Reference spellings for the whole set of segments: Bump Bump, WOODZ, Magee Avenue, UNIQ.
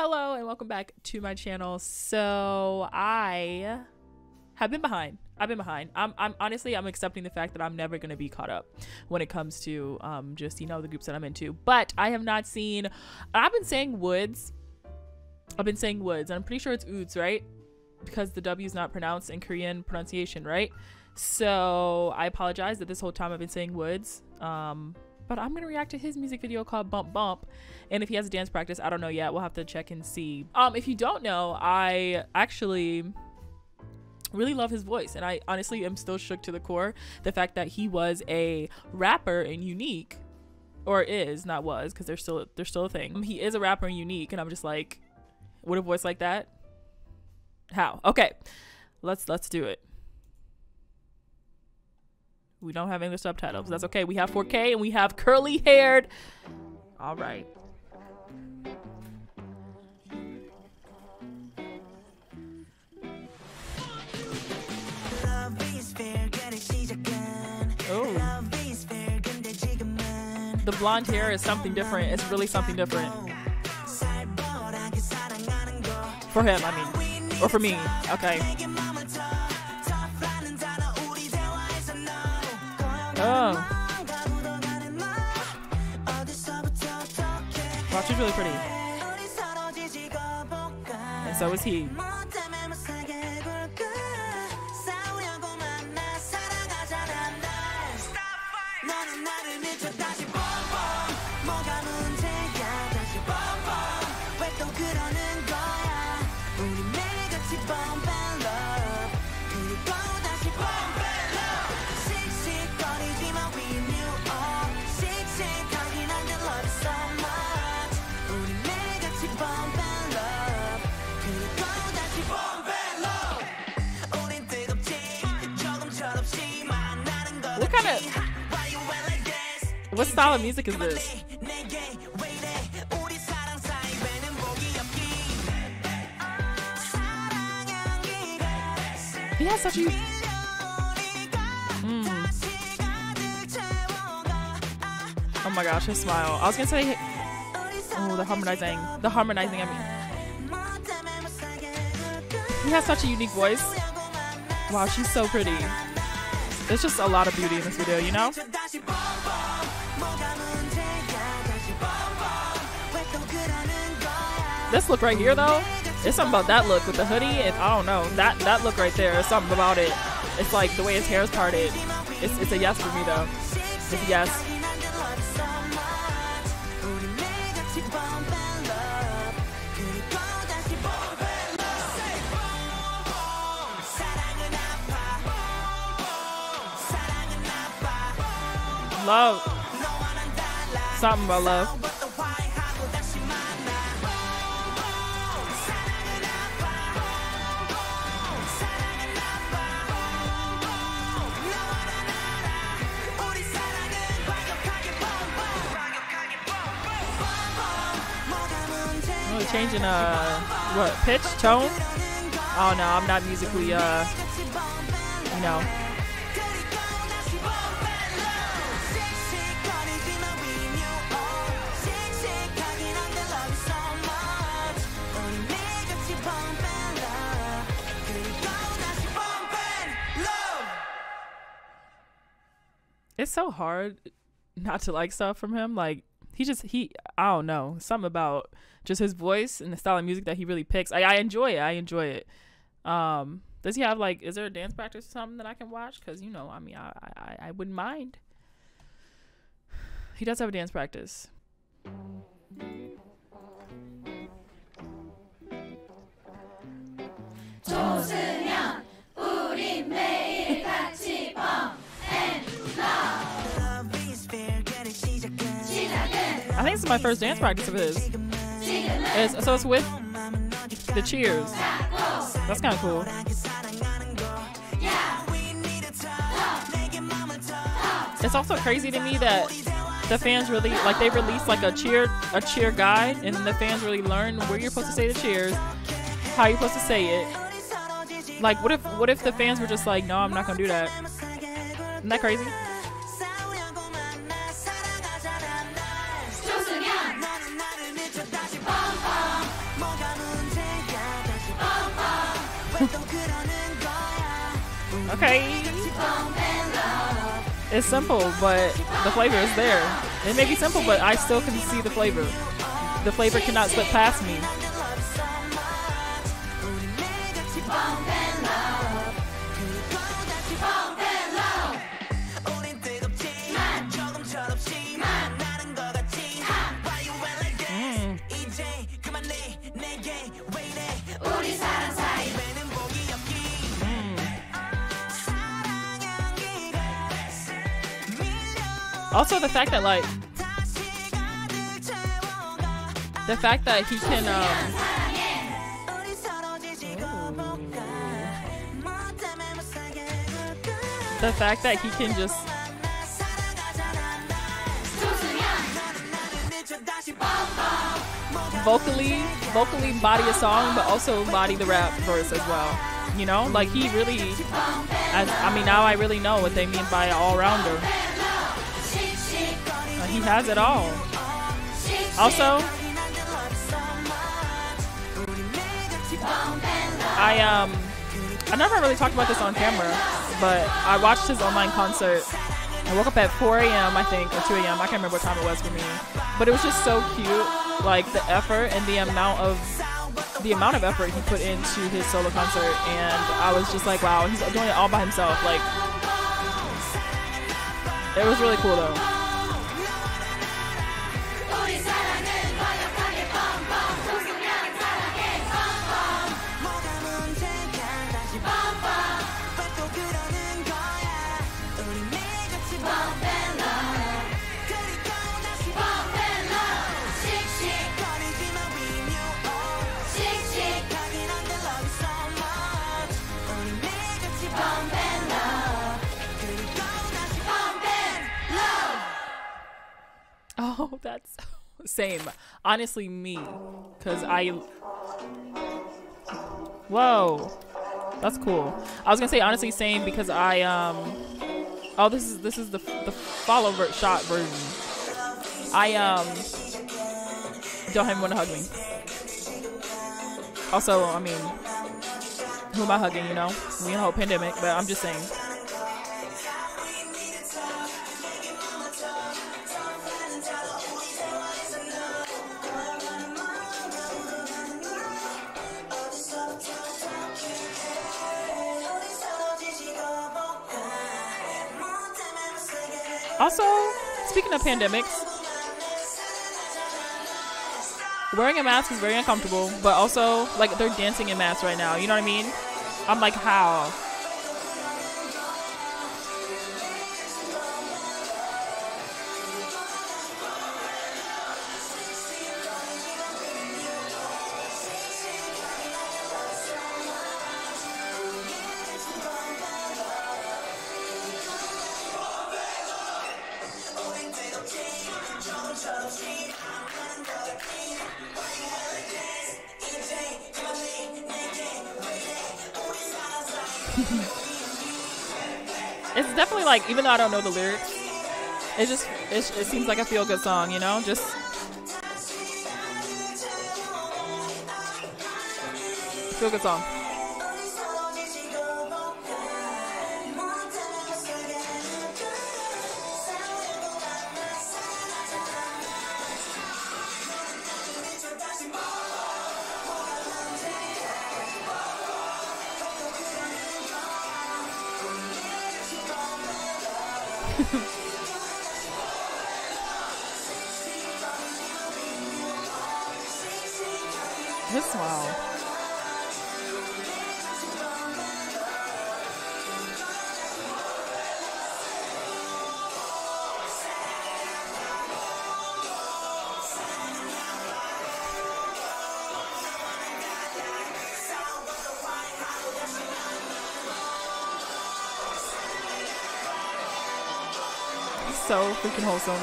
Hello and welcome back to my channel. So I have been behind. I'm honestly, I'm accepting the fact that I'm never going to be caught up when it comes to just, you know, the groups that I'm into. But I have not seen, I've been saying Woods. I've been saying Woods. I'm pretty sure it's Oods, right? Because the W is not pronounced in Korean pronunciation, right? So I apologize that this whole time I've been saying Woods. But I'm going to react to his music video called Bump Bump. And if he has a dance practice, I don't know yet. We'll have to check and see. If you don't know, I actually really love his voice. And I honestly am still shook to the core. The fact that he was a rapper in Unique, or is, not was, because they're still a thing. He is a rapper in Unique. And I'm just like, with a voice like that? How? Okay, let's do it. We don't have English subtitles. That's okay. We have 4K and we have curly haired. All right. Oh. The blonde hair is something different. It's really something different. For him, I mean. Or for me. Okay. Oh. Wow, she's really pretty. And so is he. What style of music is this? He has such a... Oh my gosh, his smile. I was gonna say... Oh, the harmonizing. The harmonizing, I mean. He has such a unique voice. Wow, she's so pretty. There's just a lot of beauty in this video, you know? This look right here, though, there's something about that look with the hoodie, and I don't know, that look right there, there's something about it. It's like the way his hair is parted. It's a yes for me, though. It's a yes. Love. Something about love. Changing what, pitch, tone? Oh no, I'm not musically you know. It's so hard not to like stuff from him, like he I don't know, something about just his voice and the style of music that he really picks. I enjoy it. Does he have, like, is there a dance practice or something that I can watch? Because, you know, I mean, I wouldn't mind. He does have a dance practice. I think this is my first dance practice of his. So it's with the cheers. That's kind of cool. It's also crazy to me that the fans really, like, they release like a cheer guide, and the fans really learn where you're supposed to say the cheers, how you're supposed to say it. Like, what if the fans were just like, no, I'm not gonna do that? Isn't that crazy? Okay. It's simple, but the flavor is there. It may be simple, but I still can see the flavor. The flavor cannot slip past me. Also, the fact that he can, the fact that he can just, vocally body a song, but also body the rap verse as well. You know, like he really, I mean, now I really know what they mean by an all-rounder. He has it all. Also, I never really talked about this on camera, but I watched his online concert. I woke up at 4 a.m. I think, or 2 a.m. I can't remember what time it was for me, but it was just so cute, like the effort and the amount of effort he put into his solo concert, and I was just like, wow, he's doing it all by himself. Like, it was really cool though. Oh, that's same. Honestly, me, cause Whoa, that's cool. I was gonna say honestly same because I Oh, this is the follow shot version. I don't even want to hug me. Also, I mean, who am I hugging? You know, we in a whole pandemic, but I'm just saying. Also, speaking of pandemics, wearing a mask is very uncomfortable, but also, like, they're dancing in masks right now, you know what I mean? I'm like, how? It's definitely like, even though I don't know the lyrics, it seems like a feel-good song, you know? Just feel-good song. His smile. It's so freaking wholesome.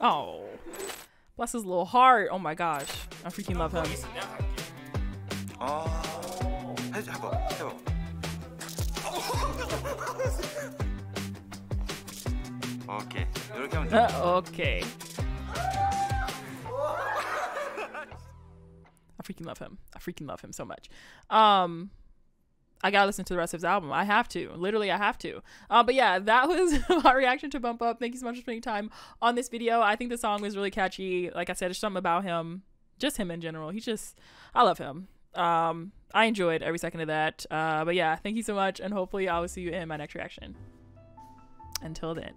Oh, bless his little heart. Oh my gosh, I freaking love him. Okay. Okay. I freaking love him. I freaking love him so much. I gotta listen to the rest of his album. I have to. Literally, I have to. But yeah, that was my reaction to Bump Bump. Thank you so much for spending time on this video. I think the song was really catchy. Like I said, there's something about him. Just him in general. He's just, I love him. I enjoyed every second of that. But yeah, thank you so much. And hopefully I will see you in my next reaction. Until then.